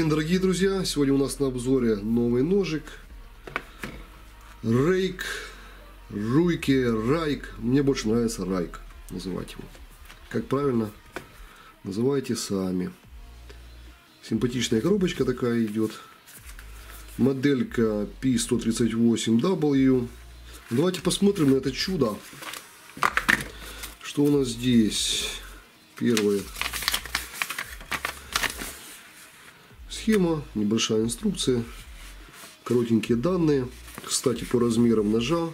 день, дорогие друзья! Сегодня у нас на обзоре новый ножик. Рейк, Руйке, Райк. Мне больше нравится Райк называть его. Как правильно, называйте сами. Симпатичная коробочка такая идет. Моделька P138W. Давайте посмотрим на это чудо. Что у нас здесь? Первое. Схема, небольшая инструкция, коротенькие данные. Кстати, по размерам ножа: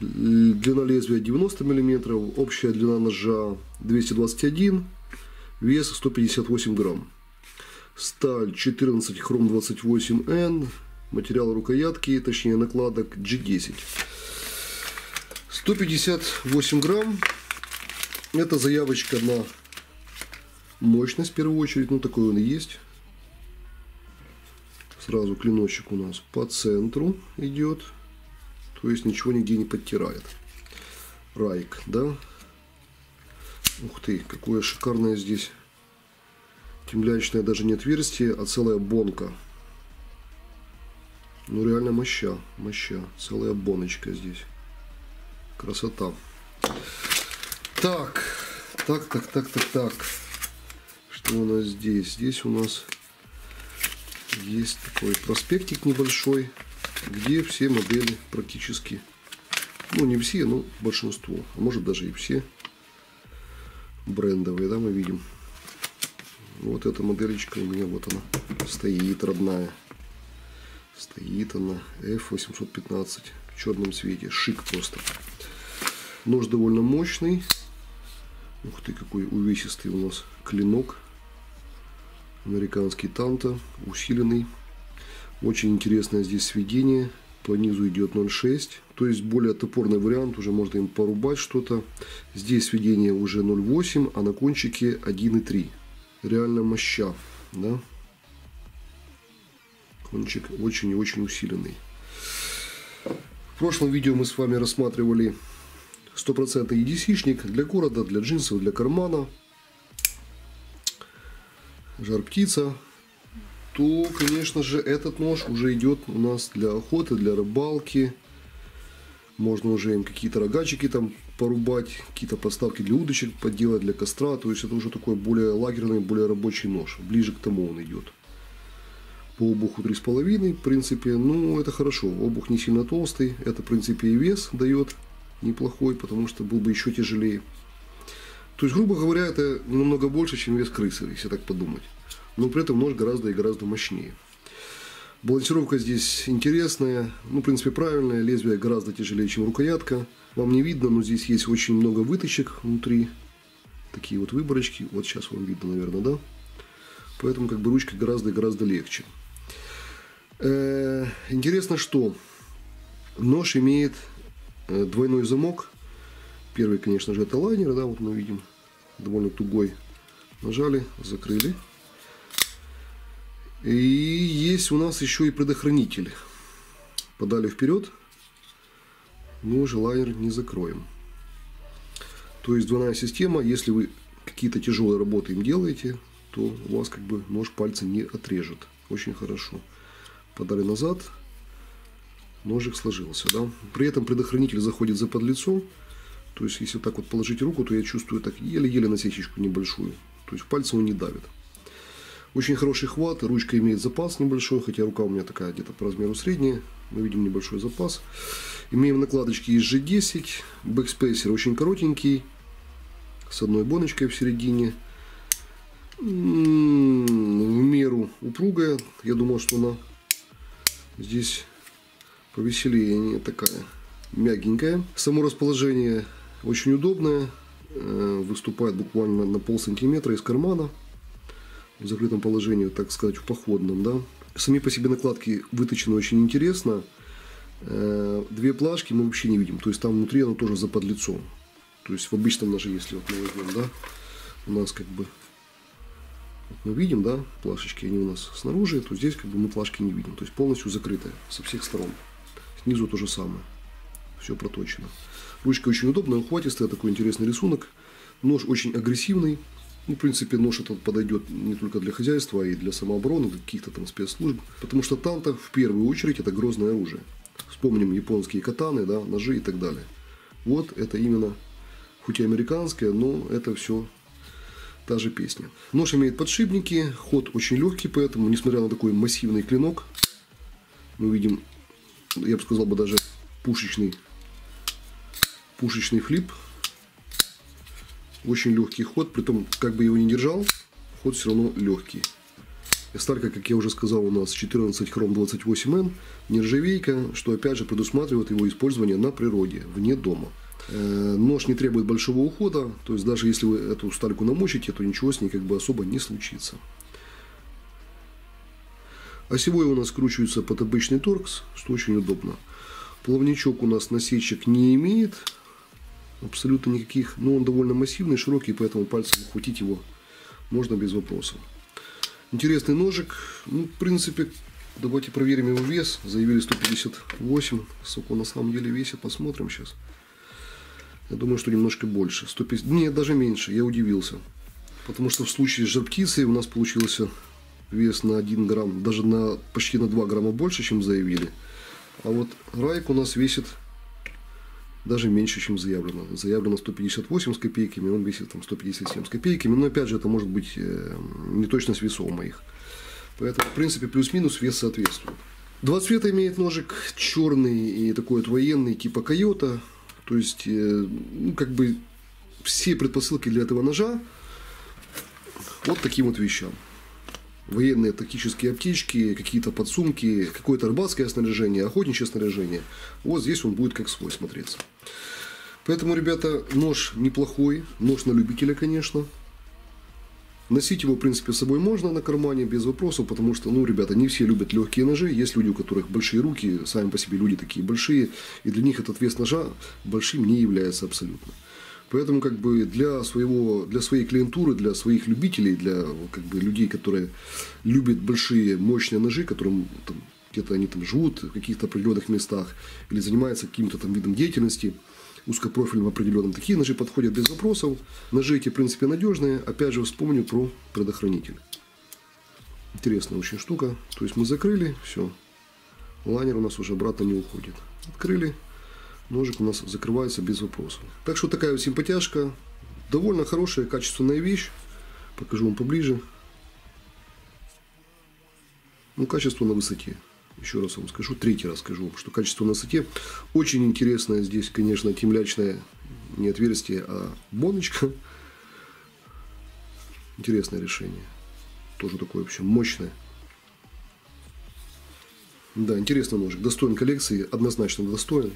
длина лезвия 90 мм, общая длина ножа 221, вес 158 грамм. Сталь 14 хром 28N, материал рукоятки, точнее накладок, G10. 158 грамм. Это заявочка на мощность в первую очередь, ну такой он и есть. Сразу клиночек у нас по центру идет, то есть ничего нигде не подтирает. Райк, да? Ух ты, какое шикарное здесь темлячное, даже не отверстие, а целая бонка. Ну реально моща, целая боночка здесь. Красота. Так. Что у нас здесь? Здесь у нас есть такой проспектик небольшой, где все модели практически, ну не все, но большинство, а может даже и все брендовые, да, мы видим. Вот эта моделька у меня, вот она стоит, родная. Стоит она, F815, в черном цвете, шик просто. Нож довольно мощный. Ух ты, какой увесистый у нас клинок. Американский танто, усиленный. Очень интересное здесь сведение. По низу идет 0,6. То есть более топорный вариант, уже можно им порубать что-то. Здесь сведение уже 0,8, а на кончике 1,3. Реально моща, да? Кончик очень и очень усиленный. В прошлом видео мы с вами рассматривали 100% EDC-шник для города, для джинсов, для кармана. Жар-птица. То, конечно же, этот нож уже идет у нас для охоты, для рыбалки. Можно уже им какие-то рогачики там порубать, какие-то подставки для удочек подделать, для костра. То есть это уже такой более лагерный, более рабочий нож. Ближе к тому он идет. По обуху 3,5, в принципе, ну это хорошо. Обух не сильно толстый. Это, в принципе, и вес дает неплохой, потому что был бы еще тяжелее. То есть, грубо говоря, это намного больше, чем вес крысы, если так подумать. Но при этом нож гораздо и гораздо мощнее. Балансировка здесь интересная, ну, в принципе, правильная. Лезвие гораздо тяжелее, чем рукоятка. Вам не видно, но здесь есть очень много выточек внутри. Такие вот выборочки. Вот сейчас вам видно, наверное, да? Поэтому, как бы, ручка гораздо и гораздо легче. Интересно, что нож имеет двойной замок. Первый, конечно же, это лайнер, да, вот мы видим, довольно тугой. Нажали, закрыли. И есть у нас еще и предохранитель. Подали вперед, мы уже лайнер не закроем. То есть двойная система, если вы какие-то тяжелые работы им делаете, то у вас как бы нож пальца не отрежет. Очень хорошо. Подали назад, ножик сложился, да. При этом предохранитель заходит за подлицо. То есть, если так вот положить руку, то я чувствую так еле-еле насечечку небольшую. То есть, пальцем он не давит. Очень хороший хват. Ручка имеет запас небольшой, хотя рука у меня такая где-то по размеру средняя. Мы видим небольшой запас. Имеем накладочки из G10. Бэкспейсер очень коротенький. С одной боночкой в середине. В меру упругая. Я думал, что она здесь повеселее, не такая мягенькая. Само расположение очень удобное, выступает буквально на полсантиметра из кармана в закрытом положении, так сказать, в походном, да. Сами по себе накладки выточены очень интересно. Две плашки мы вообще не видим, то есть там внутри оно тоже заподлицо. То есть в обычном ноже, если вот мы возьмем, да, у нас как бы вот мы видим, да, плашечки, они у нас снаружи, то здесь как бы мы плашки не видим, то есть полностью закрытая со всех сторон. Снизу то же самое. Все проточено. Ручка очень удобная, ухватистая, такой интересный рисунок. Нож очень агрессивный, Ну, в принципе, нож этот подойдет не только для хозяйства, а и для самообороны, для каких-то там спецслужб. Потому что танто в первую очередь это грозное оружие. Вспомним японские катаны, да, ножи и так далее. Вот это именно, хоть и американское, но это все та же песня. Нож имеет подшипники, ход очень легкий, поэтому, несмотря на такой массивный клинок, мы видим, я бы сказал, даже пушечный флип. Очень легкий ход, притом, как бы его ни держал, ход все равно легкий. Эстарка, как я уже сказал, у нас 14 хром 28Н, нержавейка, что опять же предусматривает его использование на природе, вне дома. Нож не требует большого ухода, то есть даже если вы эту стальку намочите, то ничего с ней как бы особо не случится. Осевой у нас кручивается под обычный торкс, что очень удобно. Плавничок у нас насечек не имеет абсолютно никаких, но он довольно массивный, широкий, поэтому пальцем ухватить его можно без вопросов. Интересный ножик, ну, в принципе, давайте проверим его вес, заявили 158, сколько он на самом деле весит, посмотрим сейчас. Я думаю, что немножко больше, 150, нет, даже меньше, я удивился, потому что в случае с жар-птицей у нас получился вес на 1 грамм, даже на почти на 2 грамма больше, чем заявили, а вот Райк у нас весит даже меньше, чем заявлено. Заявлено 158 с копейками, он весит там 157 с копейками. Но опять же, это может быть неточность весов моих. Поэтому, в принципе, плюс-минус вес соответствует. Два цвета имеет ножик. Черный и такой вот военный, типа койота. То есть, ну, как бы все предпосылки для этого ножа вот таким вот вещам. Военные тактические аптечки, какие-то подсумки, какое-то рыбацкое снаряжение, охотничье снаряжение. Вот здесь он будет как свой смотреться. Поэтому, ребята, нож неплохой, нож на любителя, конечно. Носить его, в принципе, с собой можно на кармане, без вопросов, потому что, ну, ребята, не все любят легкие ножи. Есть люди, у которых большие руки, сами по себе люди такие большие, и для них этот вес ножа большим не является абсолютно. Поэтому как бы для своей клиентуры, для своих любителей, для как бы людей, которые любят большие мощные ножи, которым где-то они там живут в каких-то определенных местах или занимаются каким-то там видом деятельности, узкопрофильным определенным, такие ножи подходят без вопросов. Ножи эти, в принципе, надежные. Опять же, вспомню про предохранитель. Интересная очень штука. То есть мы закрыли, все. Лайнер у нас уже обратно не уходит. Открыли. Ножик у нас закрывается без вопросов. Так что такая вот симпатяшка. Довольно хорошая, качественная вещь. Покажу вам поближе. Ну, качество на высоте. Еще раз вам скажу, третий раз скажу вам, что качество на высоте. Очень интересное здесь, конечно, темлячное, не отверстие, а боночка. Интересное решение. Тоже такое вообще мощное. Да, интересный ножик. Достоин коллекции, однозначно достоин.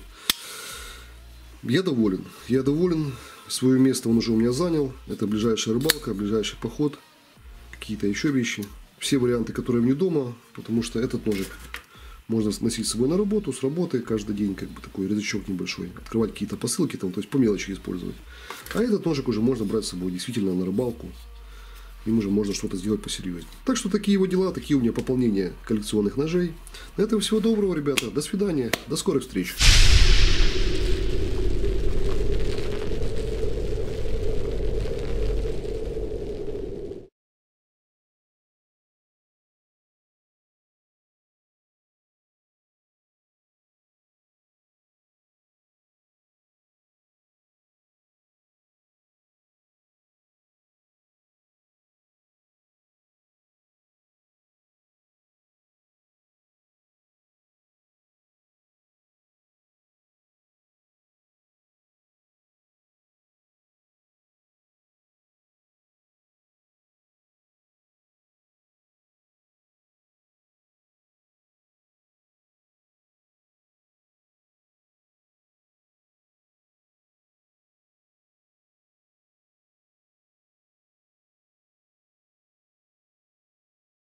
Я доволен. Я доволен. Свое место он уже у меня занял. Это ближайшая рыбалка, ближайший поход. Какие-то еще вещи. Все варианты, которые вне дома. Потому что этот ножик можно носить с собой на работу, с работы. Каждый день как бы такой рюкзачок небольшой. Открывать какие-то посылки, там, то есть по мелочи использовать. А этот ножик уже можно брать с собой действительно на рыбалку. Им уже можно что-то сделать посерьезнее. Так что такие его дела, такие у меня пополнения коллекционных ножей. На этом всего доброго, ребята. До свидания. До скорых встреч.